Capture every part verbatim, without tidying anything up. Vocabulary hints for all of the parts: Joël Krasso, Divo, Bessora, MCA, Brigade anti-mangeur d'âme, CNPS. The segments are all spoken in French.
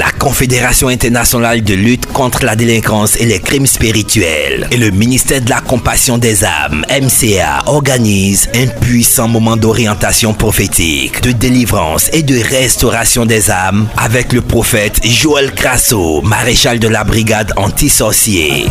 la Confédération internationale de lutte contre la délinquance et les crimes spirituels et le ministère de la Compassion des âmes, M C A, organisent un puissant moment d'orientation prophétique, de délivrance et de restauration des âmes avec le prophète Joël Krasso, maréchal de la brigade anti-sorcier.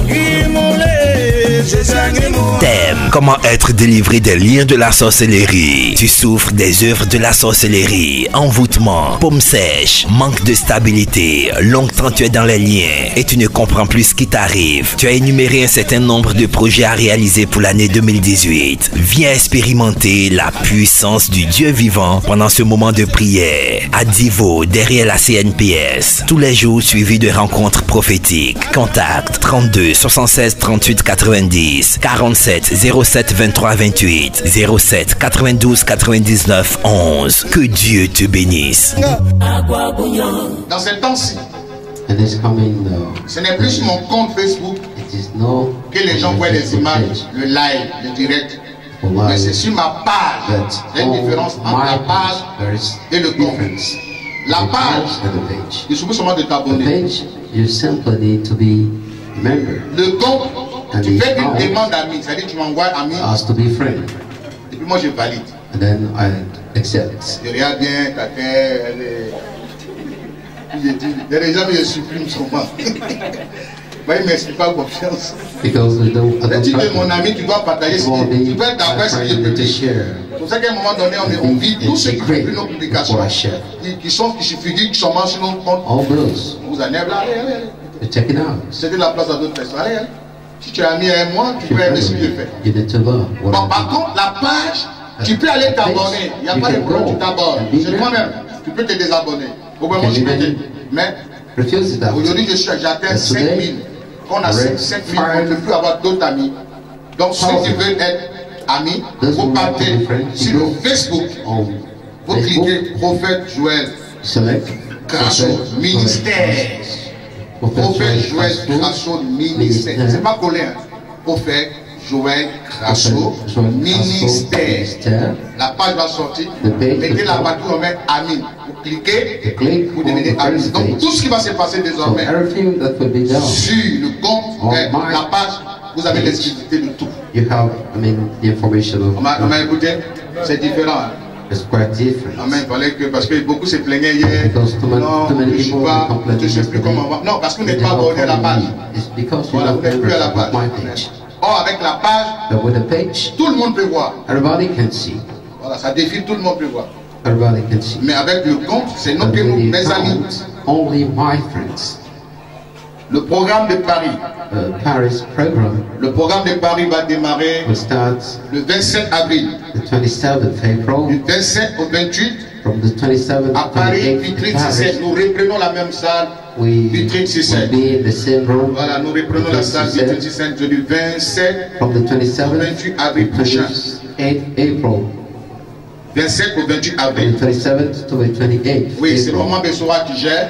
Thème: comment être délivré des liens de la sorcellerie. Tu souffres des œuvres de la sorcellerie, envoûtement, paume sèche, manque de stabilité, longtemps tu es dans les liens et tu ne comprends plus ce qui t'arrive. Tu as énuméré un certain nombre de projets à réaliser pour l'année deux mille dix-huit. Viens expérimenter la puissance du Dieu vivant pendant ce moment de prière à Divo, derrière la C N P S, tous les jours suivis de rencontres prophétiques. Contact trente-deux soixante-seize trente-huit quatre-vingt-dix quarante-sept zéro sept vingt-trois vingt-huit zéro sept quatre-vingt-douze quatre-vingt-dix-neuf onze. Que Dieu te bénisse. Dans ce temps-ci, ce n'est plus sur mon compte Facebook que les gens voient les images, le live, le direct. Mais c'est sur ma page. Il y a une différence entre la page et le compte. La page, il suffit seulement de t'abonner. Le compte, tu fais une demande à Amine, c'est-à-dire tu m'envoies à Amine. Et puis moi je valide. And then I accept. Je regarde bien ta terre, elle est... Je dis, il y a des gens qui je supprime souvent. Moi il ne m'explique pas confiance. Tu dis que mon ami, tu dois partager ce qui... Tu dois être d'accord ce qui est public. C'est pour ça qu'à un moment donné, on vit tout ce qui publie nos publications. Qui sont, qui figurent seulement sur nos comptes. Vous en êtes là. C'était la place à d'autres personnes. Allez, allez. Si tu as mis un mois, tu peux aimer ce que je fais. Bon, par contre, la page, tu peux aller t'abonner. Il n'y a pas de problème, tu t'abonnes. C'est toi-même. Tu peux te désabonner. Au bout d'un moment, tu peux te... Mais aujourd'hui, j'atteins cinq mille. On a cinq mille, on ne peut plus avoir d'autres amis. Donc, si tu veux être ami, vous partez sur Facebook. Vous cliquez Prophète Joël Krasso Ministère. Prophète Joël Krasso ministère. C'est pas collé. Prophète Joël Krasso ministère. La page va sortir. Mettez la partie où on met Amine. Vous cliquez, vous devenez Amine. Donc tout ce qui va se passer désormais sur le compte, la page, vous avez l'exclusivité de tout. On m'a écouté, c'est différent. It's quite different. Amen. Parce que beaucoup se plaignaient hier. Non, je ne pas, je sais plus comment on va. Non, parce qu'on n'est pas abonné à la page. Voilà, on n'est plus à la page. Or, avec la page, tout le monde peut voir. Voilà, ça défie, tout le monde peut voir. Mais avec le compte, c'est non que mes amis. Only my friends. Le programme de Paris. Uh, Paris program. Le programme de Paris va démarrer le vingt-sept avril. The twenty-seventh of April. Du vingt-sept au vingt-huit. From the twenty-seventh à Paris, Vitry dix-sept. Nous reprenons la même salle. Vitry dix-sept. Voilà, nous reprenons la salle Vitry dix-sept du vingt-sept from the twenty-seventh au vingt-huit avril prochain. vingt-sept au vingt-huit avril. From the twenty-seventh to the twenty-eighth. Oui, c'est vraiment Bessora qui gère.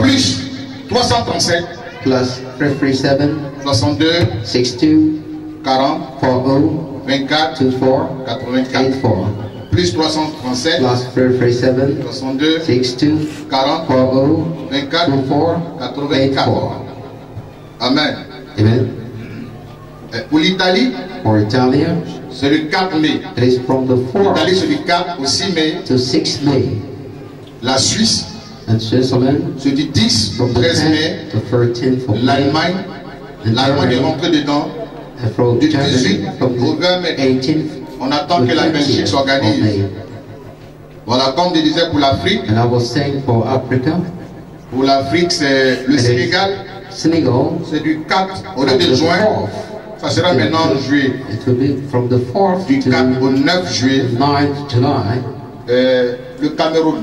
Plus trois cent trente-sept. Plus trois cent trente-sept soixante-deux sixty-two quarante quarante vingt-quatre vingt-quatre quatre-vingt-quatre plus trois cent trente-sept plus trois cent trente-sept soixante-deux sixty-two quarante quarante vingt-quatre vingt-quatre quatre-vingt-quatre. Amen. Amen. Pour l'Italie, c'est le quatre mai. L'Italie, c'est du quatre au six mai. To six May. La Suisse, c'est du dix au treize mai, l'Allemagne, l'Allemagne est rentrée dedans, du dix-huit au vingt mai, on attend que la Belgique s'organise. Voilà, comme je disais pour l'Afrique, pour l'Afrique c'est le Sénégal, c'est du quatre au deux juin, ça sera maintenant en juillet, du quatre au neuf juillet, euh, le Cameroun.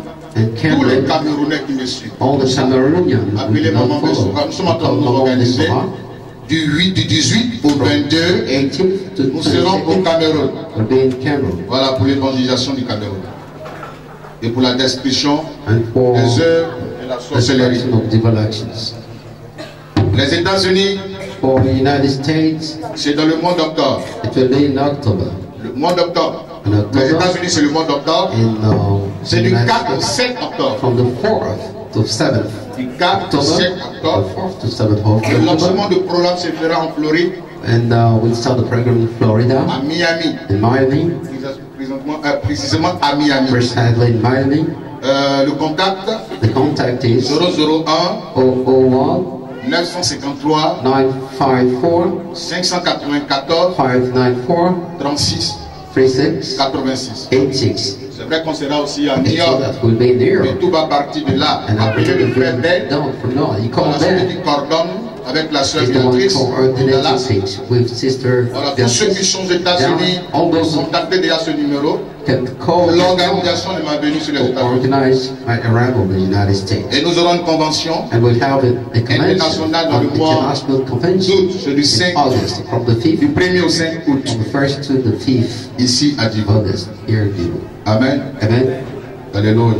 Tous les Camerounais qui me suivent. Appelez maman Bessora. Nous sommes en train de nous organiser. Du huit, du dix-huit au vingt-deux, nous serons au Cameroun. Voilà pour l'évangélisation du Cameroun. Et pour la description des œuvres et la sorcellerie. Les États-Unis, c'est dans le mois d'octobre. Le mois d'octobre. Les États-Unis, c'est le mois d'octobre. C'est du quatre au sept octobre. to seven. The gap to set off. To seven off. Le lancement du programme se fera en Floride. And uh, we'll start the program in Florida. À Miami. In Miami. Présentement, euh, précisément à Miami. Precisely in Miami. Euh, le contact. The contact is zéro zéro un, neuf cinq trois, neuf cinq quatre, cinq quatre quatre, cinq cinq, trente-six, trente-six, quatre-vingt-six. C'est vrai qu'on sera aussi à New York. Et tout va partir de là. Après le frère Ben, on a sorti du cordon avec la soeur Béatrice. Voilà, tous ceux qui sont aux États-Unis, contactez déjà ce numéro. L'organisation de ma venue sur les États-Unis. Et nous aurons une convention internationale dans le mois d'août, c'est du cinq août, du premier au cinq août, ici à Divo. Amen. Amen. Alléluia.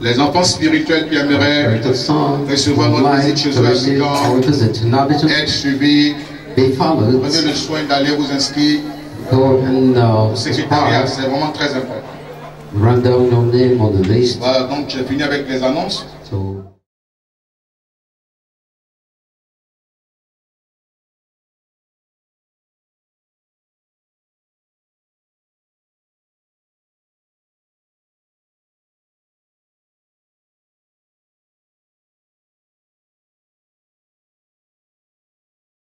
Les enfants spirituels qui aimeraient recevoir notre visite chez eux, être suivis, prenez le soin d'aller vous inscrire. Le secrétariat, c'est vraiment très important. Voilà, donc j'ai fini avec les annonces.